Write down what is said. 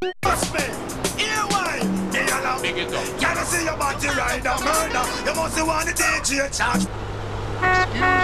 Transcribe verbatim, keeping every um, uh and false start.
Can I see your body ride a murder? You must want to take your charge.